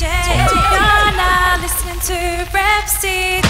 DJ you're now listening to Repseed.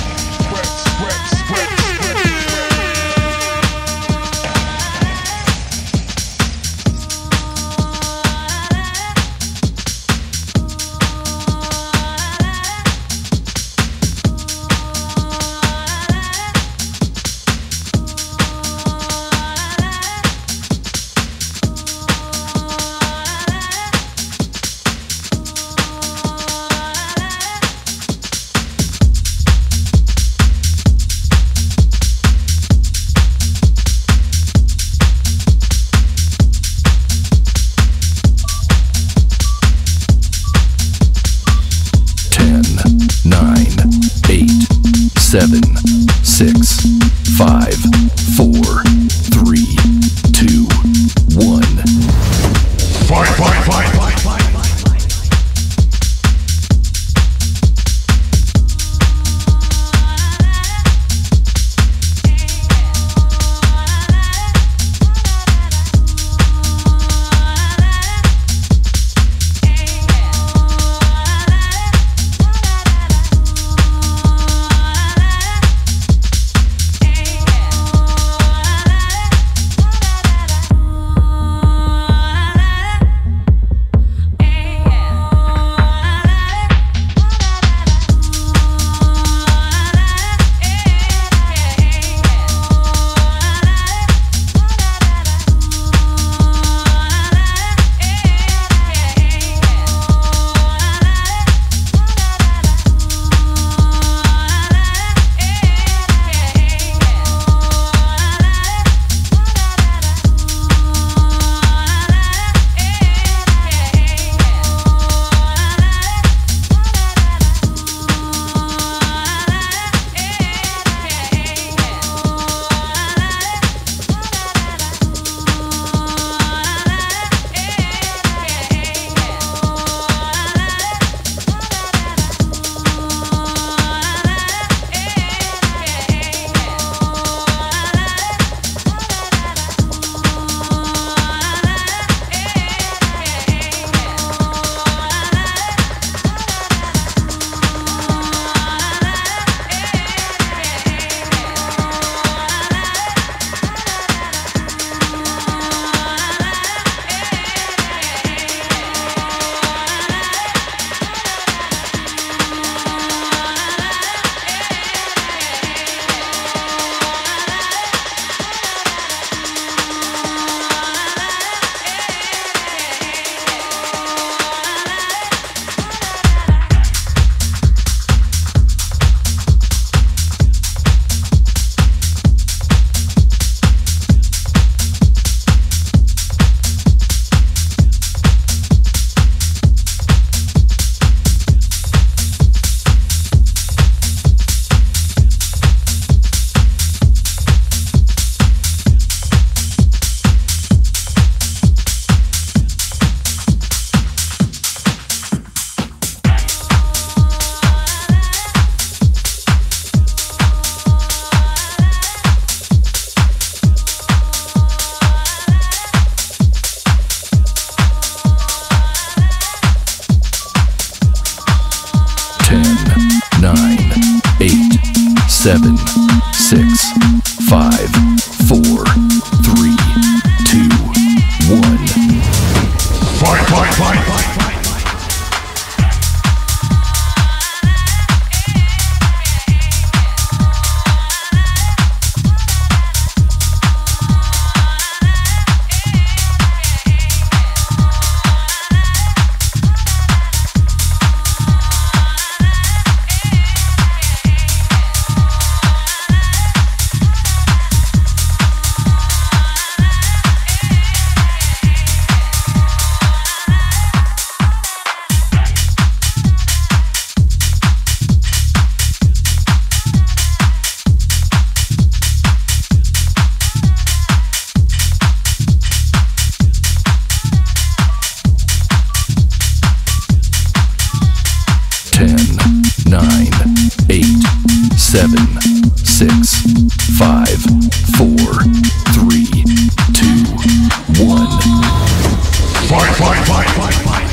Fight, fight, fight, fight, fight.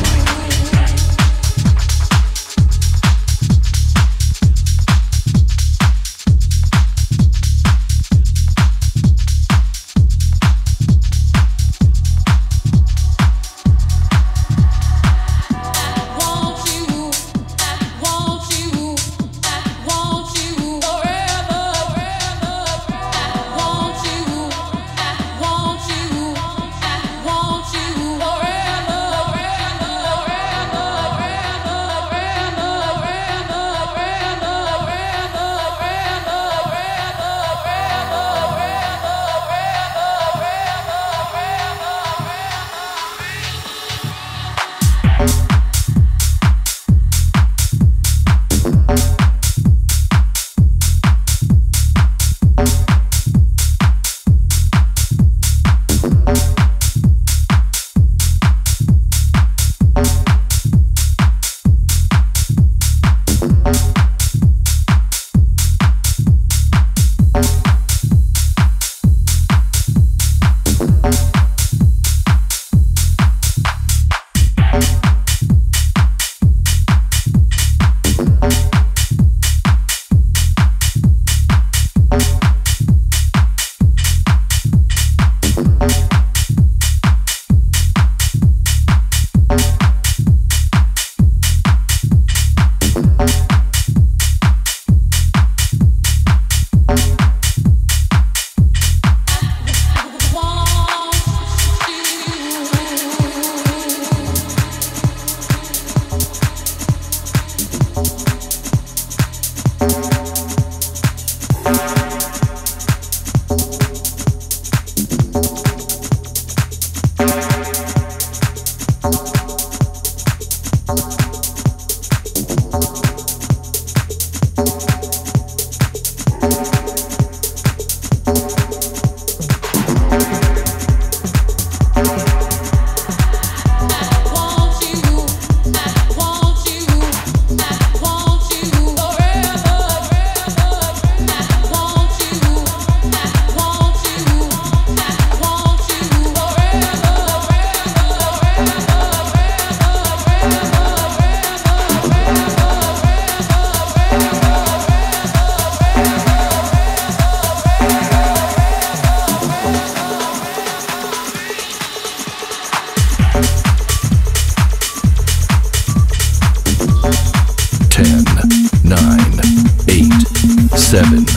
7, 6,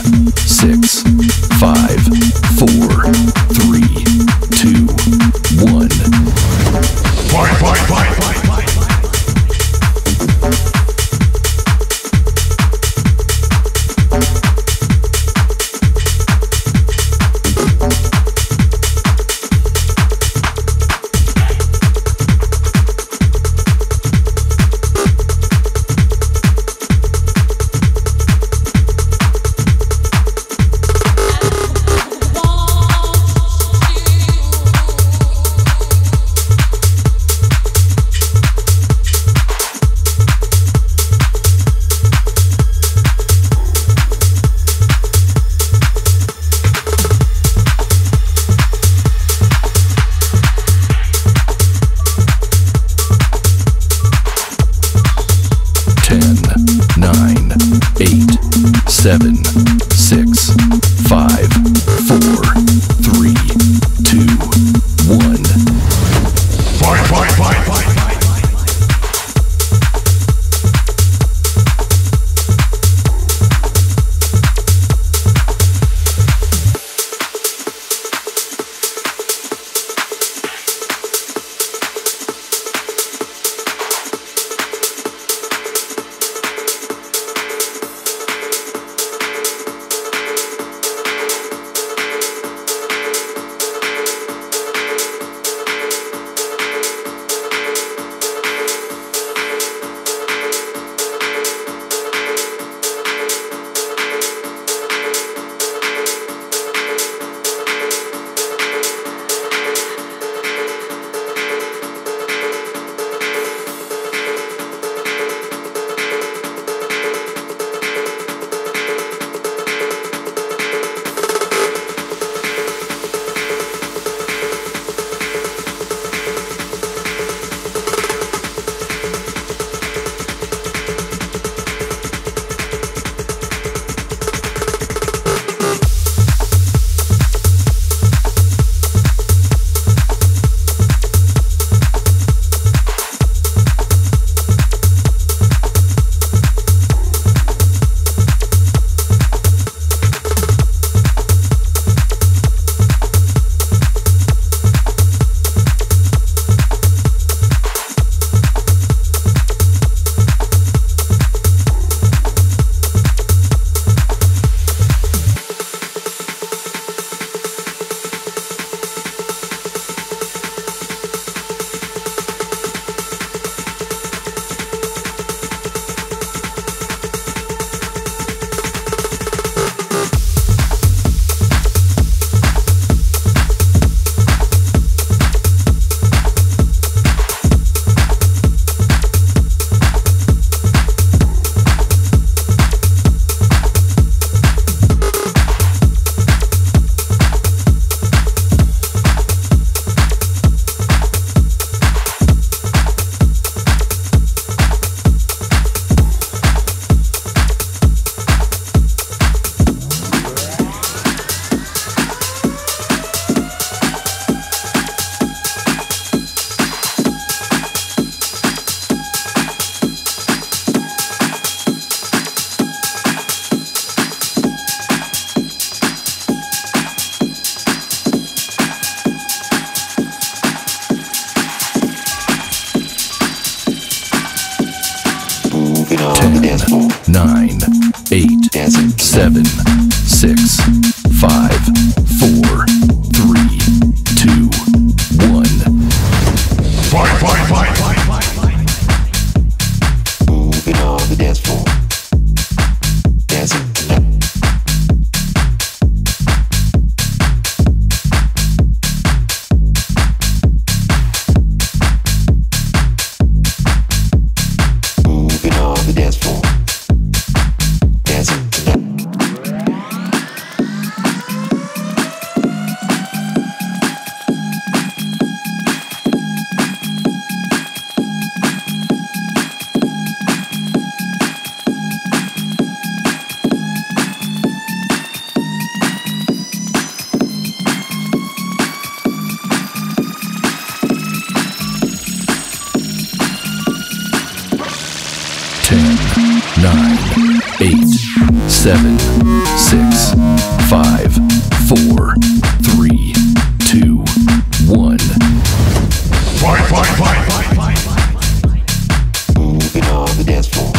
5, 4, 3, 2, 1. Fight. 7, 6, 5, 4, 3, 2, 1. Fight! Moving on the dance floor.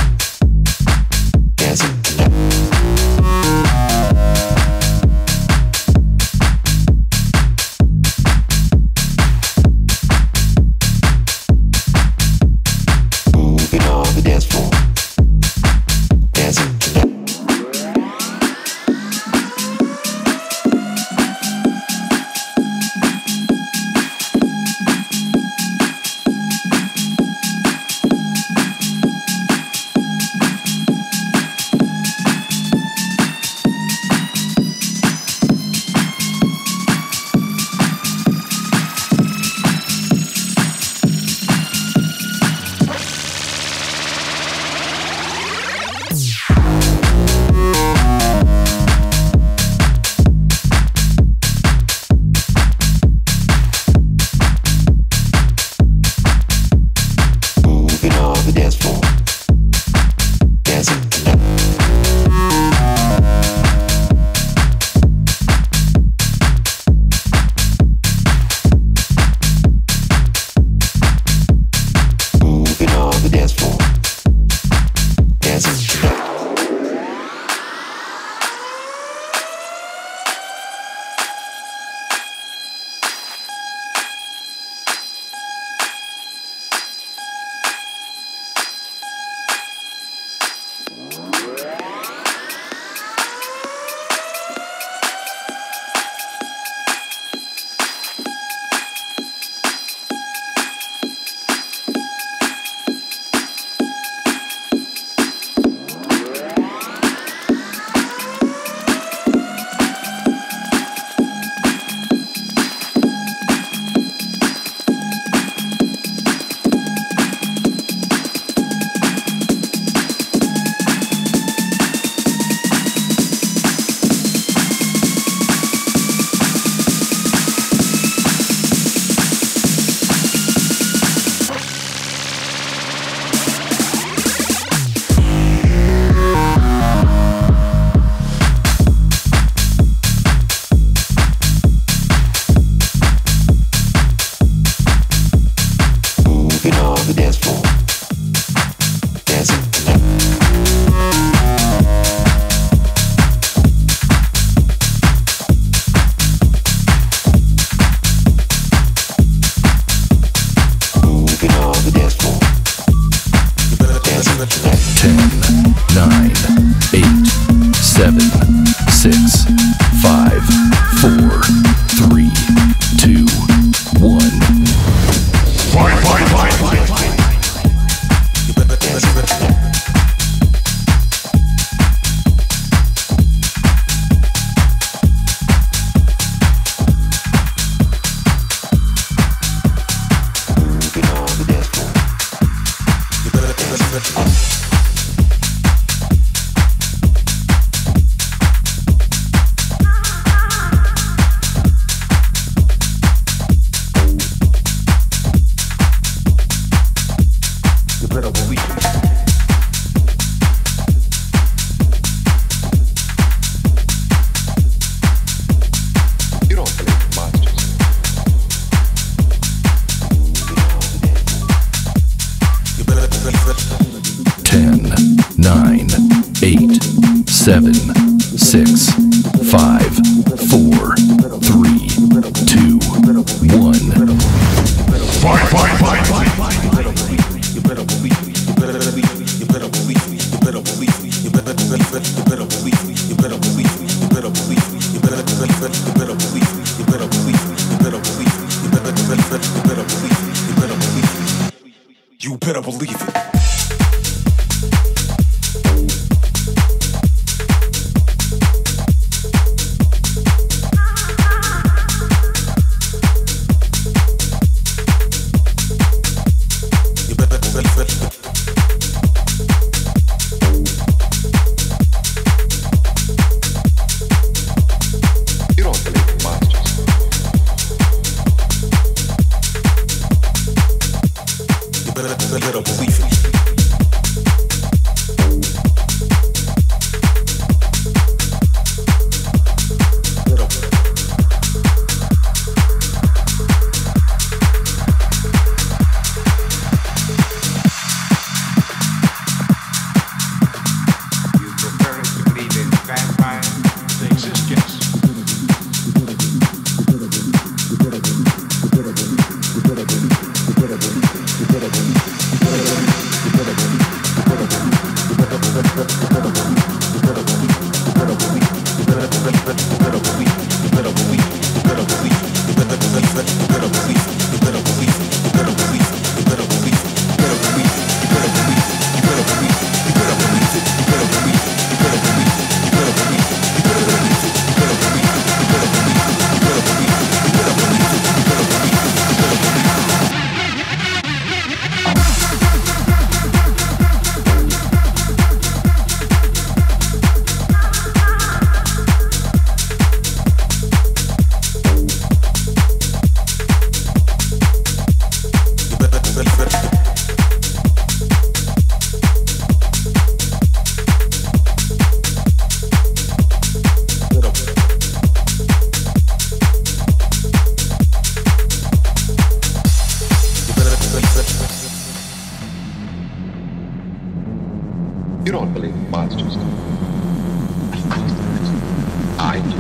You don't believe in monsters, do you? Of course not. I do.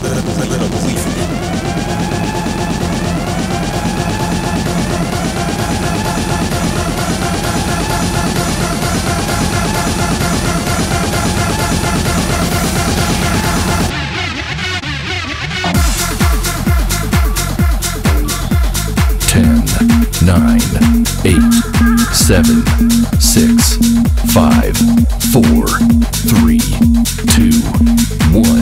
A little belief in it. Seven, six, five, four, three, two, one.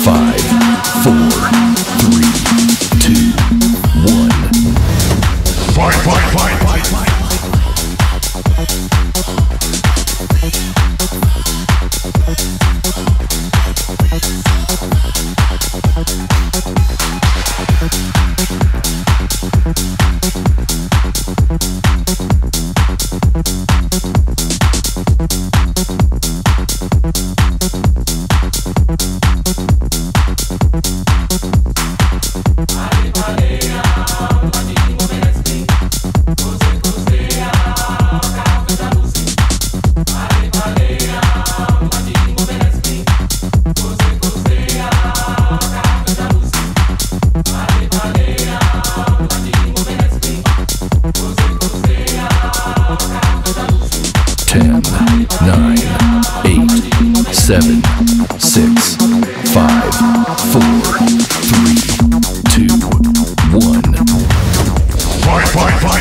Fight. 7, 6, 5, 4, 3, 2, 1. Fight.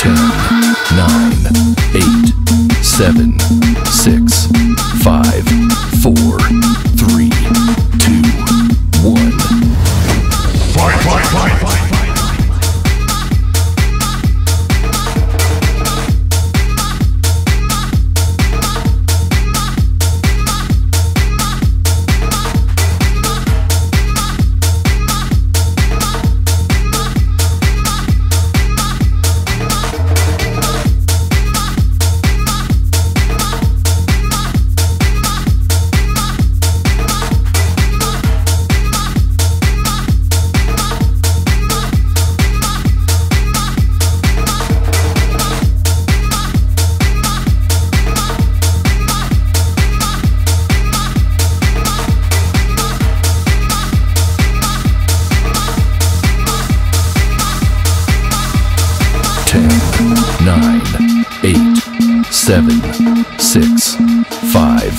10, 9, 8, 7, 6, 5, 4, 3, 2, 1. Fight.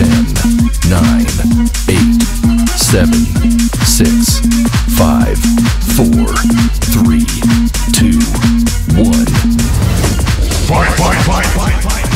10, 9, 8, 7, 6, 5, 4, 3, 2, 1. Fight, fight, fight, fight, fight.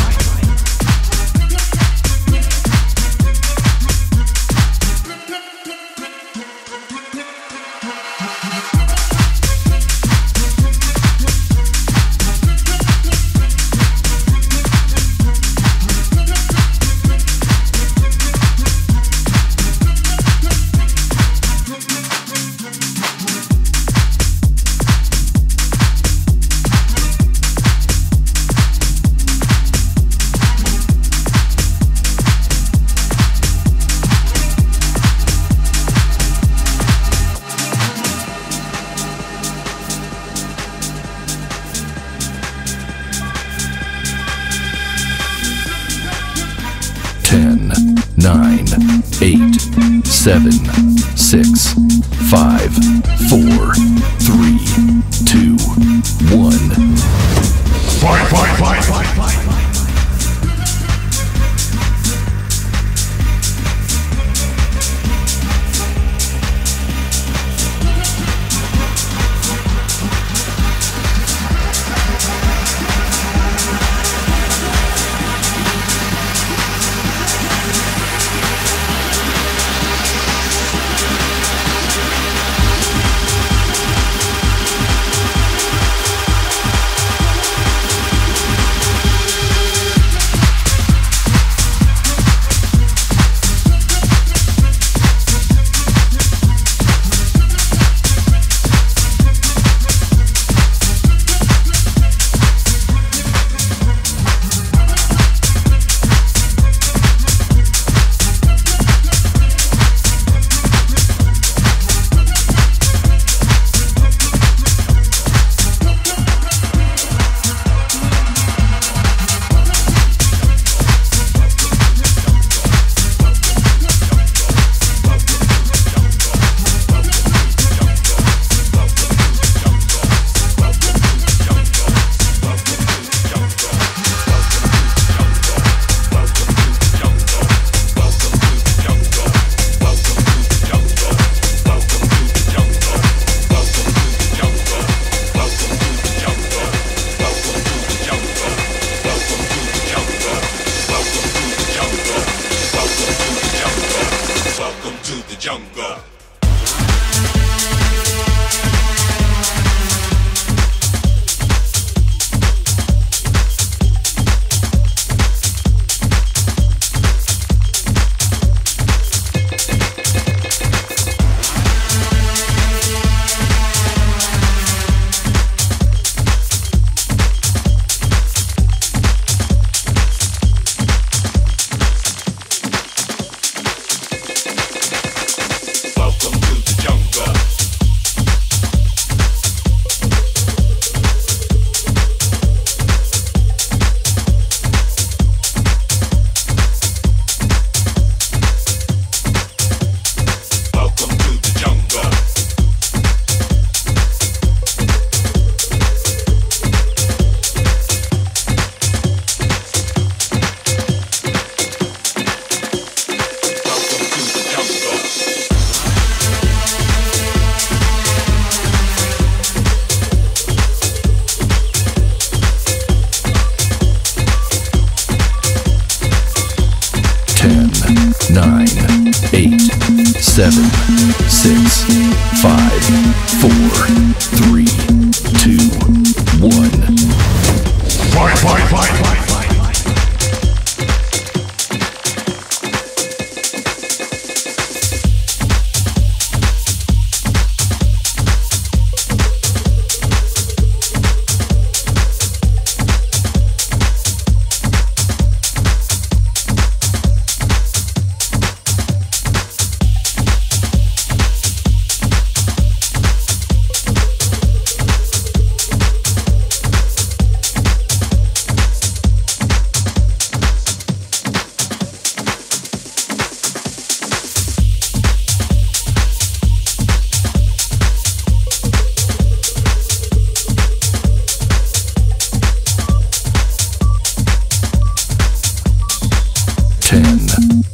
10,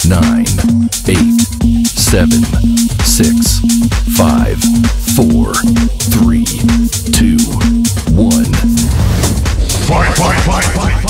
9, 8, 7, 6, 5, 4, 3, 2, 1. Fight!